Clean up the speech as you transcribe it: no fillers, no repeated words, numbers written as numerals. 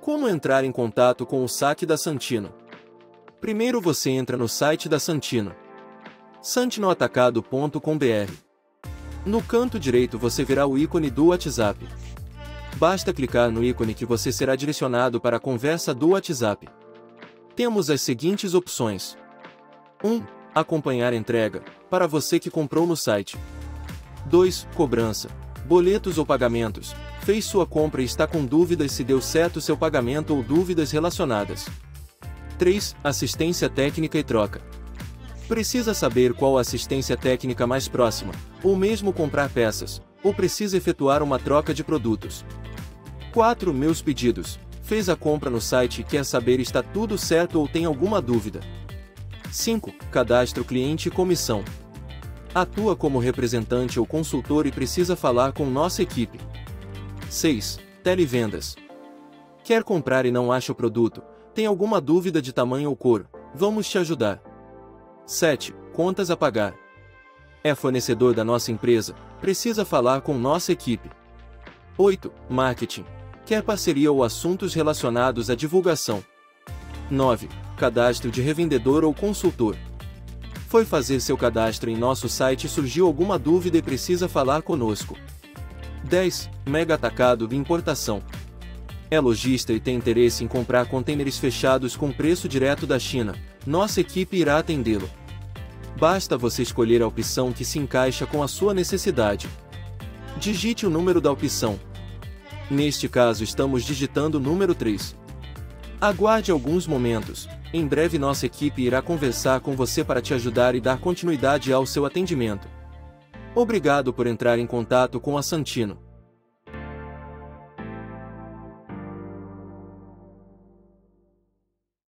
Como entrar em contato com o saque da Santino? Primeiro você entra no site da Santino, santinoatacado.com.br. No canto direito você verá o ícone do WhatsApp. Basta clicar no ícone que você será direcionado para a conversa do WhatsApp. Temos as seguintes opções. 1. Acompanhar entrega, para você que comprou no site. 2. Cobrança, boletos ou pagamentos. Fez sua compra e está com dúvidas se deu certo seu pagamento ou dúvidas relacionadas. 3. Assistência técnica e troca. Precisa saber qual a assistência técnica mais próxima, ou mesmo comprar peças, ou precisa efetuar uma troca de produtos. 4. Meus pedidos. Fez a compra no site e quer saber está tudo certo ou tem alguma dúvida. 5. Cadastro cliente e comissão. Atua como representante ou consultor e precisa falar com nossa equipe. 6. Televendas. Quer comprar e não acha o produto? Tem alguma dúvida de tamanho ou cor? Vamos te ajudar. 7. Contas a pagar. É fornecedor da nossa empresa? Precisa falar com nossa equipe. 8. Marketing. Quer parceria ou assuntos relacionados à divulgação. 9. Cadastro de revendedor ou consultor. Foi fazer seu cadastro em nosso site e surgiu alguma dúvida e precisa falar conosco. 10. Mega atacado de importação. É lojista e tem interesse em comprar contêineres fechados com preço direto da China. Nossa equipe irá atendê-lo. Basta você escolher a opção que se encaixa com a sua necessidade. Digite o número da opção. Neste caso estamos digitando o número 3. Aguarde alguns momentos. Em breve nossa equipe irá conversar com você para te ajudar e dar continuidade ao seu atendimento. Obrigado por entrar em contato com a Santino.